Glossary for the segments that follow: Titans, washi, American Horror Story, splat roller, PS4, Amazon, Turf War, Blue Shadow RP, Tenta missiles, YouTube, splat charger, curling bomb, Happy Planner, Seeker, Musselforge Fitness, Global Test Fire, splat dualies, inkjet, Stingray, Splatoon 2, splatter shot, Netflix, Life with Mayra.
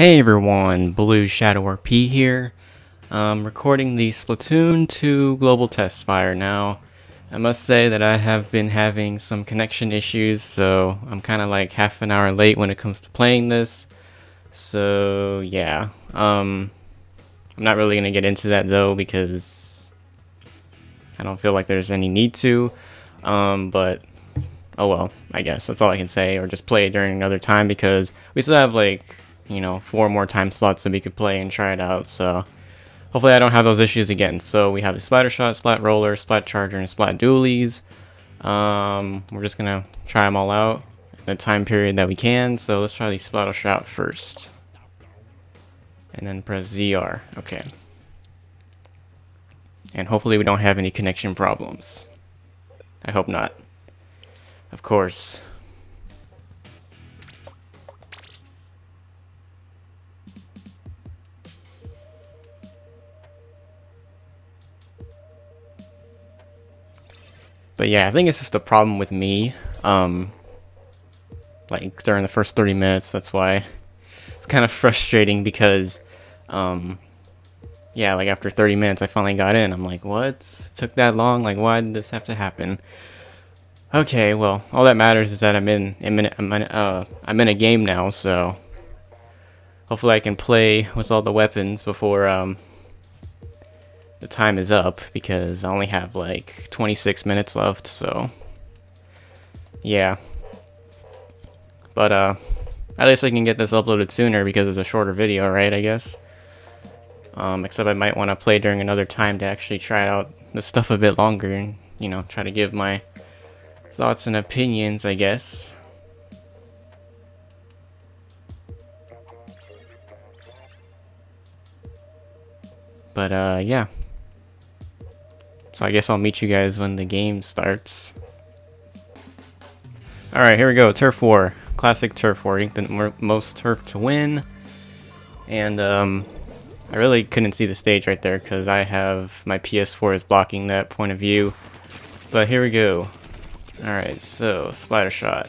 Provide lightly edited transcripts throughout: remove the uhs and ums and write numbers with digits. Hey everyone, Blue Shadow RP here. I'm recording the Splatoon 2 Global Test Fire now. I must say that I have been having some connection issues, so I'm kind of like half an hour late when it comes to playing this. So yeah, I'm not really going to get into that though because I don't feel like there's any need to, but oh well, I guess that's all I can say, or just play it during another time because we still have like, you know, 4 more time slots that we could play and try it out, so hopefully I don't have those issues again. So we have the splatter shot, splat roller, splat charger, and splat dualies. We're just gonna try them all out in the time period that we can, so let's try the splatter shot first. And then press ZR, okay. And hopefully we don't have any connection problems. I hope not. Of course. But yeah, I think it's just a problem with me, like during the first 30 minutes, that's why it's kind of frustrating because, yeah, like after 30 minutes I finally got in, I'm like, what? It took that long? Like, why did this have to happen? Okay, well, all that matters is that I'm in a game now, so hopefully I can play with all the weapons before, the time is up, because I only have like 26 minutes left, so yeah. But at least I can get this uploaded sooner because it's a shorter video, right, I guess? Except I might want to play during another time to actually try out this stuff a bit longer and, you know, try to give my thoughts and opinions, I guess. But yeah. So I guess I'll meet you guys when the game starts. Alright, here we go. Turf War. Classic Turf War. Ink the most turf to win. And I really couldn't see the stage right there because I have my PS4 is blocking that point of view. But here we go. Alright, so splatter shot.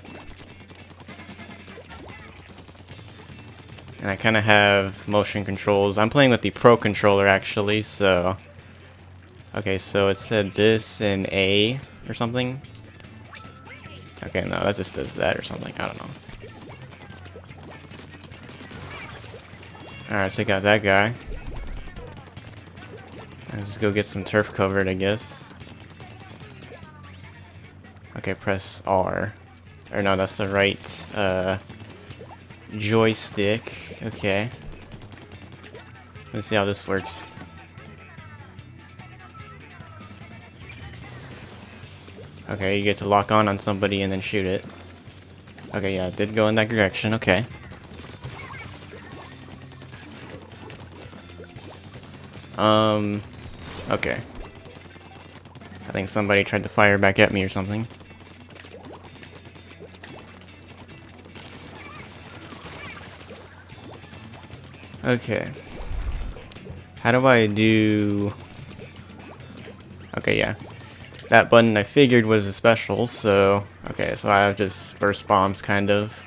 And I kind of have motion controls. I'm playing with the Pro controller actually, so okay, so it said this and A or something. Okay, no, that just does that or something. I don't know. Alright, so I got that guy. I'll just go get some turf covered, I guess. Okay, press R. Or no, that's the right joystick. Okay. Let's see how this works. Okay, you get to lock on somebody and then shoot it. Okay, yeah, it did go in that direction. Okay. Okay. I think somebody tried to fire back at me or something. Okay. How do I do... Okay, yeah. That button I figured was a special, so... Okay, so I have just burst bombs, kind of.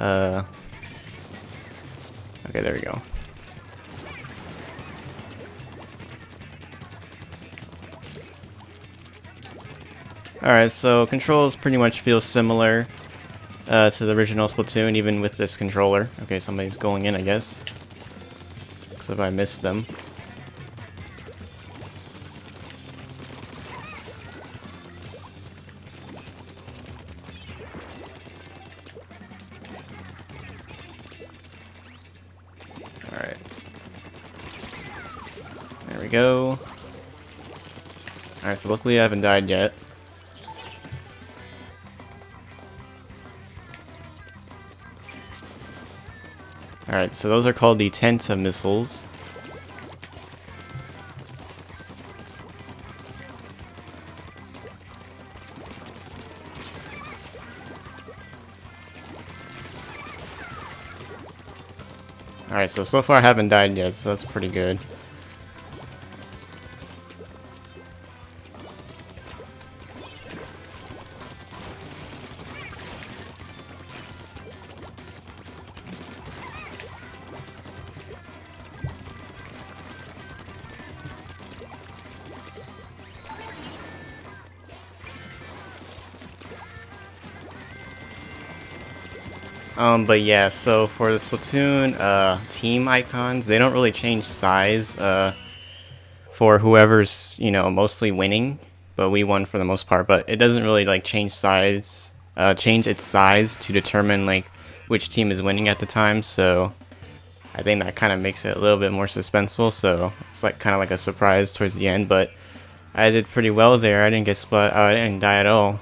Okay, there we go. Alright, so controls pretty much feel similar to the original Splatoon, even with this controller. Okay, somebody's going in, I guess. Except I missed them. Alright. There we go. Alright, so luckily I haven't died yet. Alright, so those are called the Tenta missiles. Alright, so far I haven't died yet, so that's pretty good. But yeah, so for the Splatoon team icons, they don't really change size for whoever's, you know, mostly winning. But we won for the most part. But it doesn't really like change its size to determine like which team is winning at the time. So I think that kind of makes it a little bit more suspenseful. So it's like kind of like a surprise towards the end. But I did pretty well there. I didn't get splat. I didn't die at all.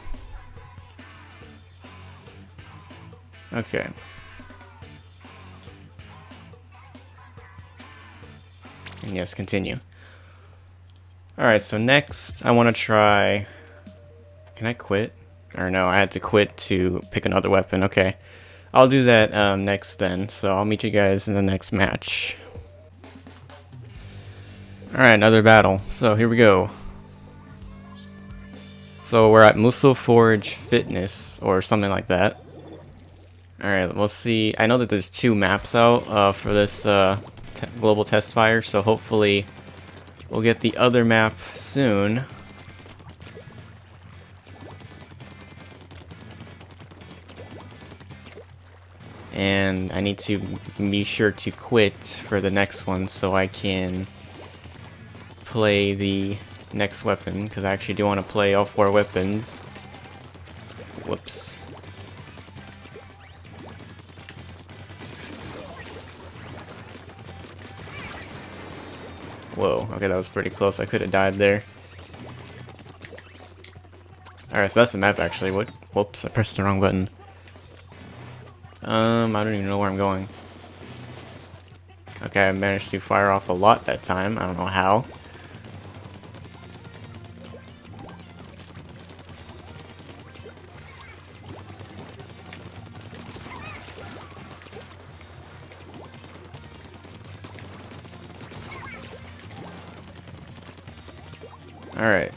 Okay. And yes, continue. Alright, so next I want to try... Can I quit? Or no, I had to quit to pick another weapon. Okay, I'll do that next then. So I'll meet you guys in the next match. Alright, another battle. So here we go. So we're at Musselforge Fitness or something like that. Alright, we'll see. I know that there's two maps out for this Global Test Fire, so hopefully... We'll get the other map soon. And I need to be sure to quit for the next one so I can play the next weapon, because I actually do want to play all four weapons. Whoops. Whoa, okay, that was pretty close. I could have died there. Alright, so that's the map, actually. What? Whoops, I pressed the wrong button. I don't even know where I'm going. Okay, I managed to fire off a lot that time. I don't know how. Alright.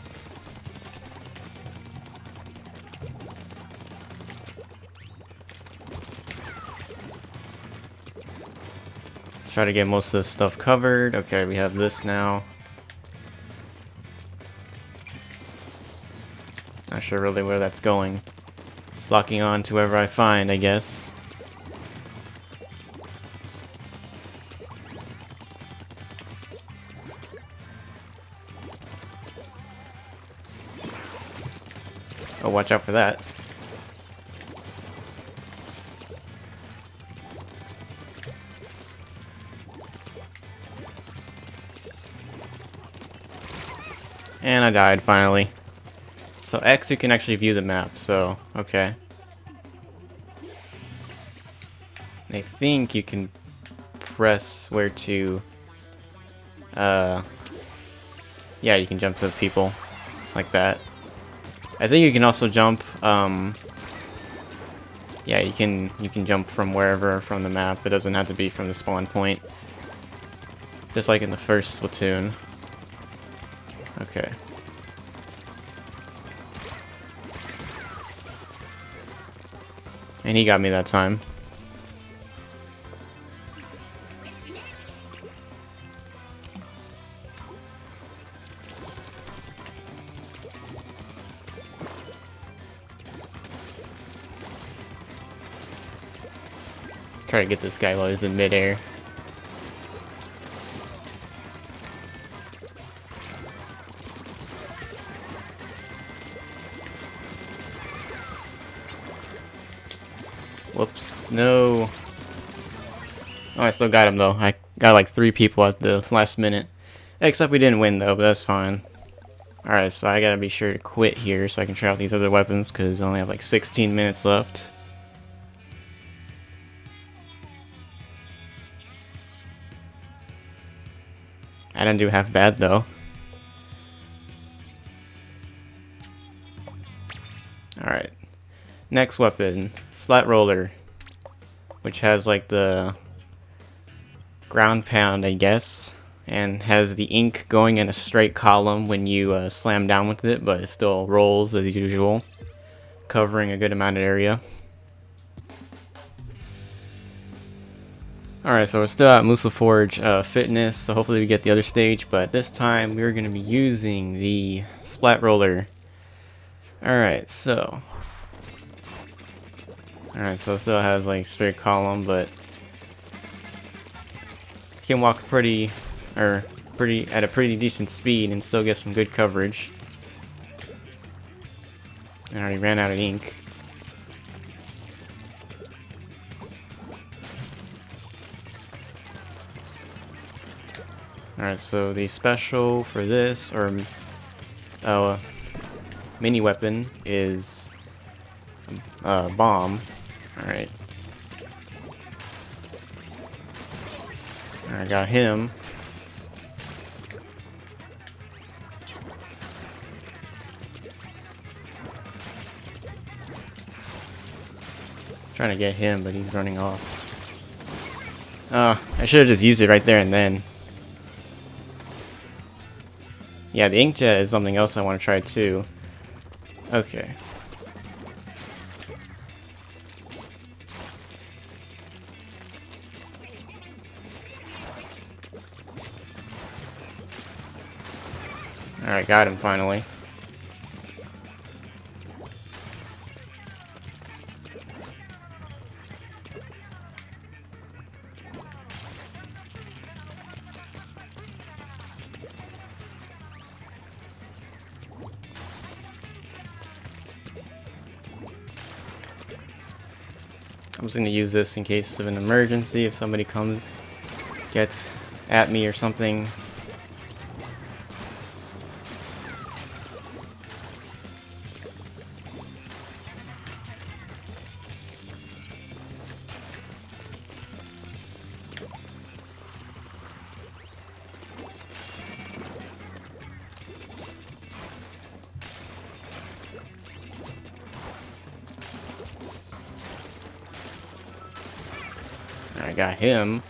Let's try to get most of this stuff covered. Okay, we have this now. Not sure really where that's going. Just locking on to wherever I find, I guess. Oh, watch out for that. And I died, finally. So X, you can actually view the map, so, okay. And I think you can press where to... yeah, you can jump to the people, like that. I think you can also jump, yeah, you can jump from wherever from the map. It doesn't have to be from the spawn point. Just like in the first Splatoon. Okay. And he got me that time. Try to get this guy while he's in midair. Whoops, no. Oh, I still got him though. I got like 3 people at the last minute. Except we didn't win though, but that's fine. Alright, so I gotta be sure to quit here so I can try out these other weapons because I only have like 16 minutes left. I didn't do half bad though. Alright. Next weapon, splat roller, which has like the ground pound, I guess, and has the ink going in a straight column when you slam down with it, but it still rolls as usual, covering a good amount of area. Alright, so we're still at Musselforge Fitness, so hopefully we get the other stage, but this time we're going to be using the splat roller. Alright, so Alright, so it still has like straight column, but can walk at a pretty decent speed and still get some good coverage. I already ran out of ink. Alright, so the special for this, or mini weapon, is bomb. Alright. I got him. Trying to get him, but he's running off. I should have just used it right there and then. Yeah, the inkjet is something else I want to try too. Okay. Alright, got him finally. I'm just going to use this in case of an emergency, if somebody comes, gets at me or something. I got him.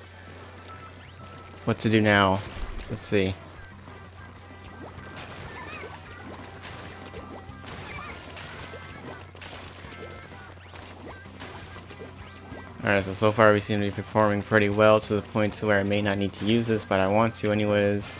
What to do now? Let's see. Alright, so far we seem to be performing pretty well, to the point to where I may not need to use this, but I want to anyways.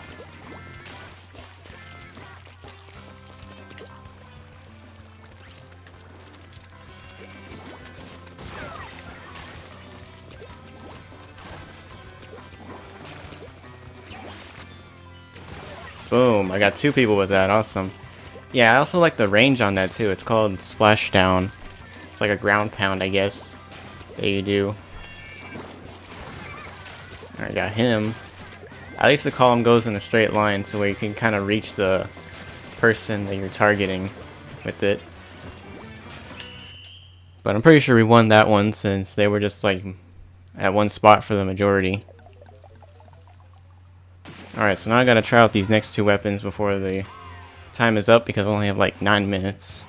Boom, I got two people with that, awesome. Yeah, I also like the range on that too, it's called splashdown. It's like a ground pound, I guess, that you do. Alright, got him. At least the column goes in a straight line, so where you can kind of reach the person that you're targeting with it. But I'm pretty sure we won that one, since they were just like at one spot for the majority. Alright, so now I gotta try out these next two weapons before the time is up, because I only have like 9 minutes.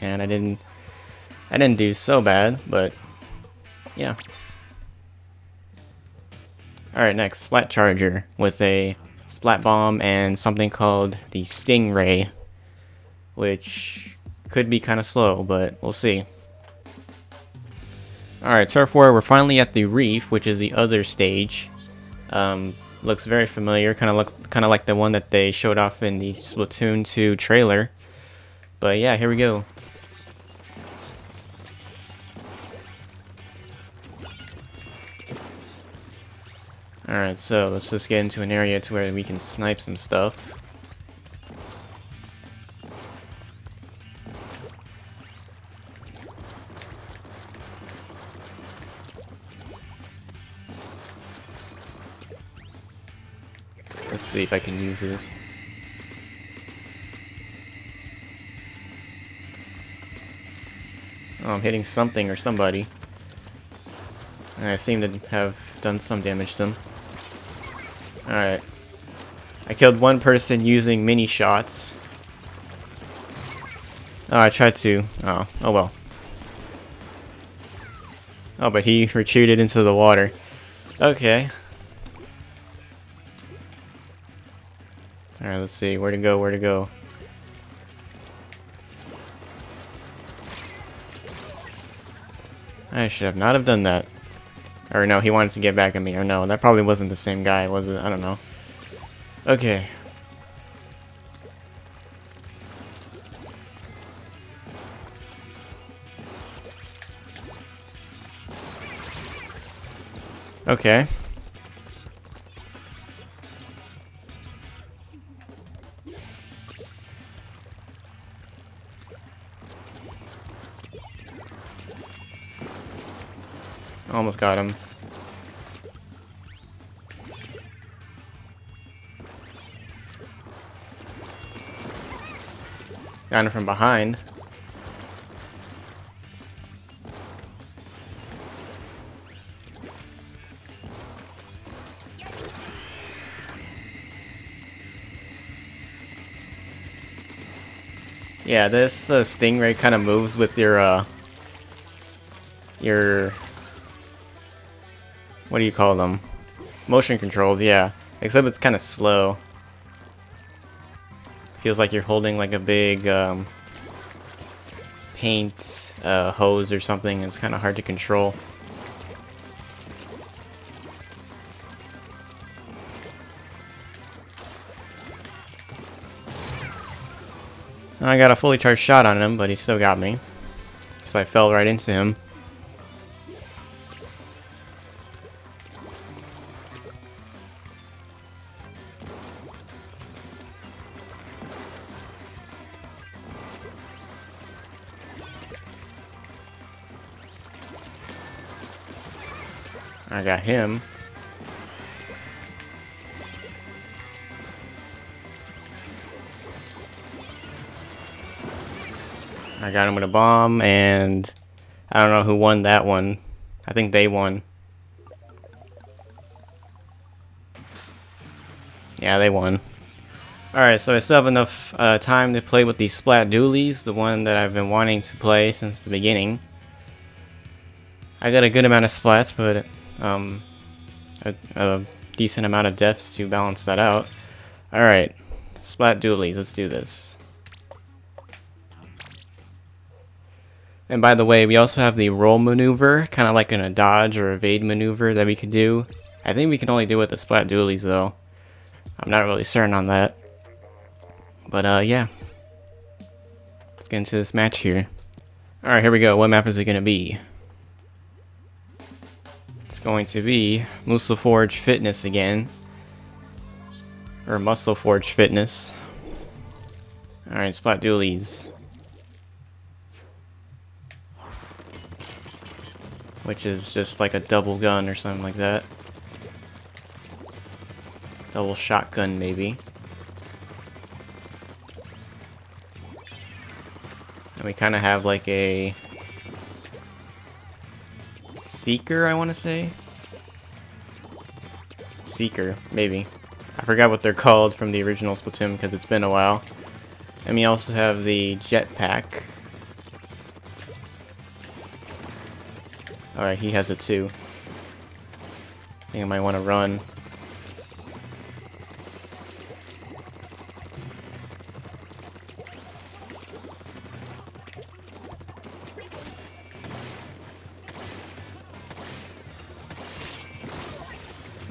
And I didn't do so bad, but yeah. Alright, next, splat charger with a splat bomb and something called the Stingray, which could be kinda slow, but we'll see. Alright, Turf War, we're finally at the reef, which is the other stage. Looks very familiar, kind of like the one that they showed off in the Splatoon 2 trailer. But yeah, here we go. Alright, so let's just get into an area to where we can snipe some stuff. Let's see if I can use this. Oh, I'm hitting something or somebody. And I seem to have done some damage to them. Alright. I killed one person using mini shots. Oh, I tried to. Oh well. Oh, but he retreated into the water. Okay. Alright, let's see. Where to go? I should have not have done that. Or no, he wanted to get back at me. Or no, that probably wasn't the same guy, was it? I don't know. Okay. Okay. Almost got him. Got him from behind. Yeah, this Stingray kind of moves with your what do you call them? Motion controls, yeah. Except it's kind of slow. Feels like you're holding like a big paint hose or something. It's kind of hard to control. I got a fully charged shot on him, but he still got me. Because I fell right into him. I got him. I got him with a bomb, and I don't know who won that one. I think they won. Yeah, they won. Alright, so I still have enough time to play with the splat dualies, the one that I've been wanting to play since the beginning. I got a good amount of splats, but a decent amount of deaths to balance that out. Alright, splat dualies, let's do this. And by the way, we also have the roll maneuver, kind of like in a dodge or evade maneuver that we could do. I think we can only do it with the splat dualies though. I'm not really certain on that. But yeah. Let's get into this match here. Alright, here we go. What map is it going to be? It's going to be Musselforge Fitness again. Or Musselforge Fitness. Alright, splat dualies. Which is just like a double gun or something like that. Double shotgun, maybe. And we kind of have like a Seeker, I want to say. Seeker, maybe. I forgot what they're called from the original Splatoon because it's been a while. And we also have the jetpack. Alright, he has it too. I think I might want to run.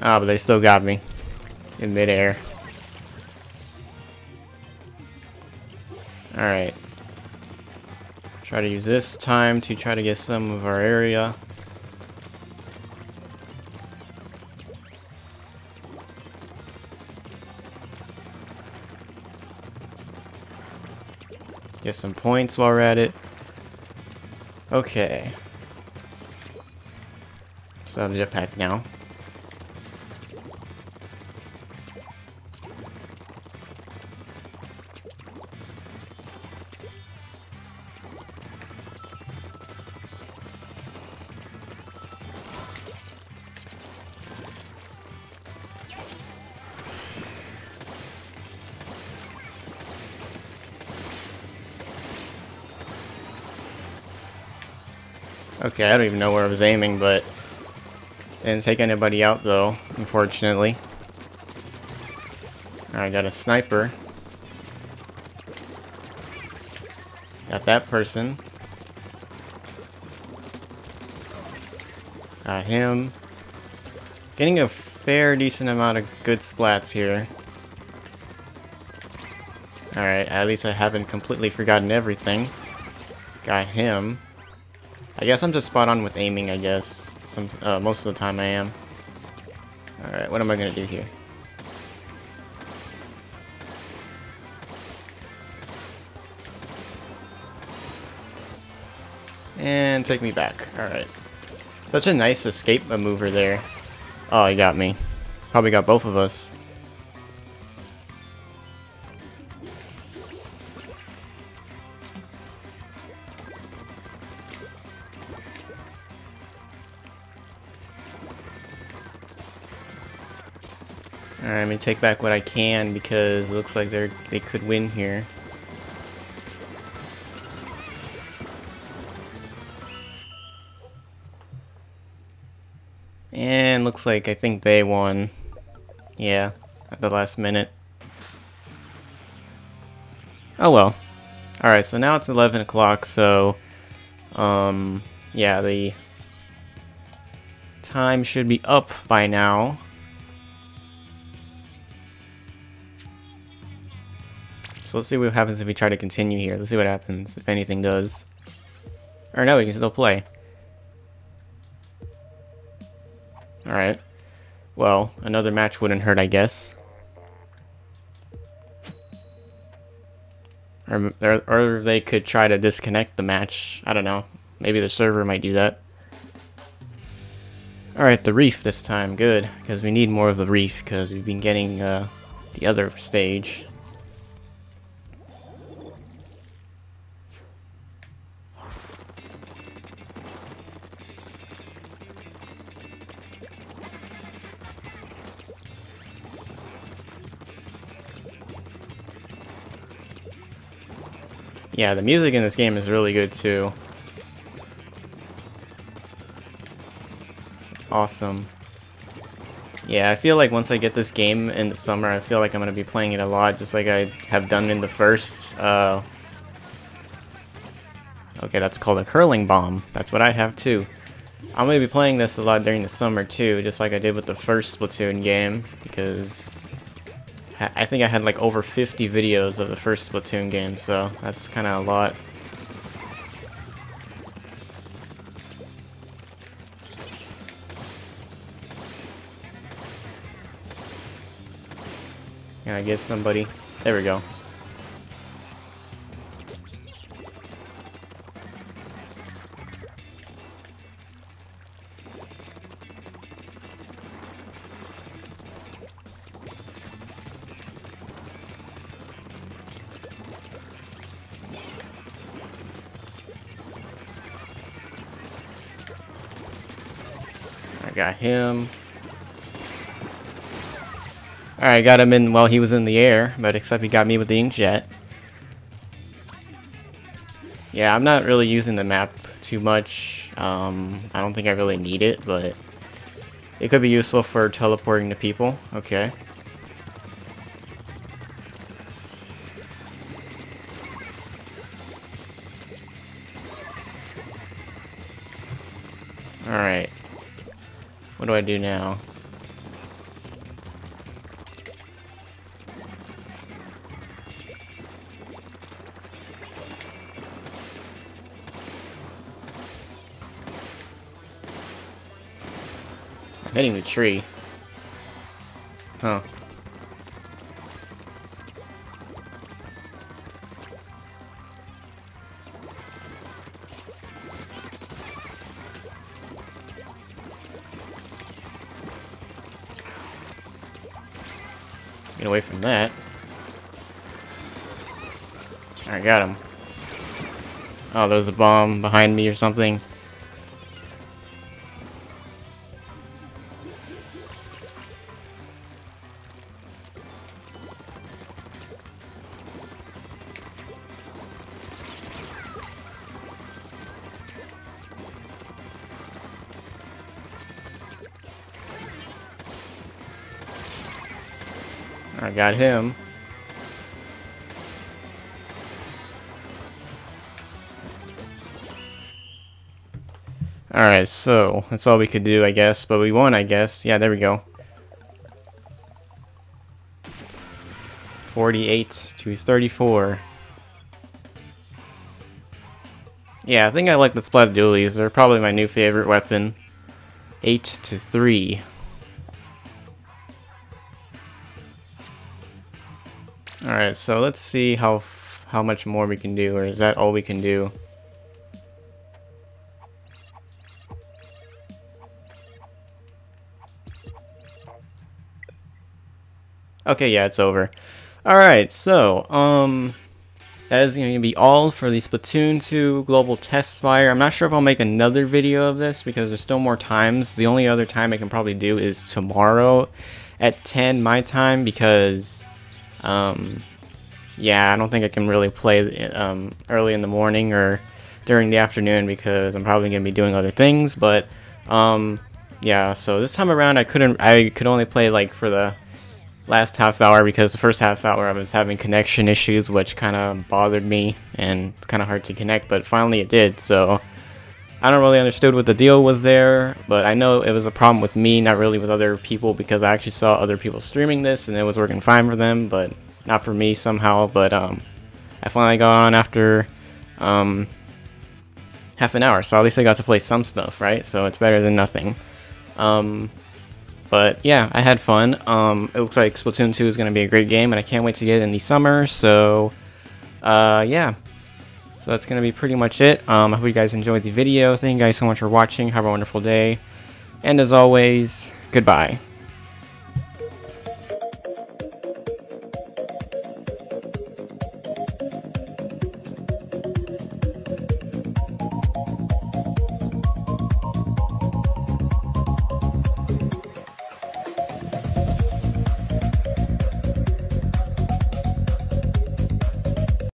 Ah, oh, but they still got me in midair. Alright. Try to use this time to try to get some of our area. Get some points while we're at it. Okay. So I have a jetpack now. Okay, I don't even know where I was aiming, but didn't take anybody out though, unfortunately. I got a sniper. Got that person. Got him. Getting a fair decent amount of good splats here. Alright, at least I haven't completely forgotten everything. Got him. I guess I'm just spot on with aiming, I guess. Most of the time I am. Alright, what am I gonna do here? And take me back. Alright. Such a nice escape maneuver there. Oh, he got me. Probably got both of us. Alright, I'm gonna take back what I can because it looks like they could win here. And looks like I think they won. Yeah, at the last minute. Oh well. Alright, so now it's 11 o'clock, so yeah, the time should be up by now. So let's see what happens if we try to continue here. Let's see what happens, if anything does. Or no, we can still play. Alright. Well, another match wouldn't hurt, I guess. Or they could try to disconnect the match. I don't know. Maybe the server might do that. Alright, the reef this time. Good. Because we need more of the reef, because we've been getting the other stage. Yeah, the music in this game is really good too. It's awesome. Yeah, I feel like once I get this game in the summer, I feel like I'm gonna be playing it a lot, just like I have done in the first. Okay, that's called a curling bomb. That's what I have too. I'm gonna be playing this a lot during the summer too, just like I did with the first Splatoon game, because I think I had like over 50 videos of the first Splatoon game, so that's kind of a lot. Can I get somebody? There we go. Got him. Alright, got him in while he was in the air, but except he got me with the inkjet. Yeah, I'm not really using the map too much. I don't think I really need it, but it could be useful for teleporting to people. Okay. Alright. What do I do now? I'm hitting the tree. Huh. Get away from that. I got him. Oh, there was a bomb behind me or something. I got him. Alright, so that's all we could do, I guess. But we won, I guess. Yeah, there we go. 48 to 34. Yeah, I think I like the splat dualies. They're probably my new favorite weapon. 8 to 3. Alright, so let's see how much more we can do, or is that all we can do? Okay, yeah, it's over. Alright, so, that is going to be all for the Splatoon 2 Global Test Fire. I'm not sure if I'll make another video of this because there's still more times. The only other time I can probably do is tomorrow at 10 my time because, yeah, I don't think I can really play early in the morning or during the afternoon because I'm probably going to be doing other things. But, yeah, so this time around I could only play like for the last half hour because the first half hour I was having connection issues, which kind of bothered me and it's kind of hard to connect, but finally it did. So I don't really understood what the deal was there, but I know it was a problem with me, not really with other people, because I actually saw other people streaming this and it was working fine for them, but not for me somehow. But I finally got on after half an hour, so at least I got to play some stuff, right? So it's better than nothing. But yeah, I had fun. It looks like Splatoon 2 is going to be a great game, and I can't wait to get it in the summer. So, yeah. So that's going to be pretty much it. I hope you guys enjoyed the video. Thank you guys so much for watching. Have a wonderful day. And as always, goodbye.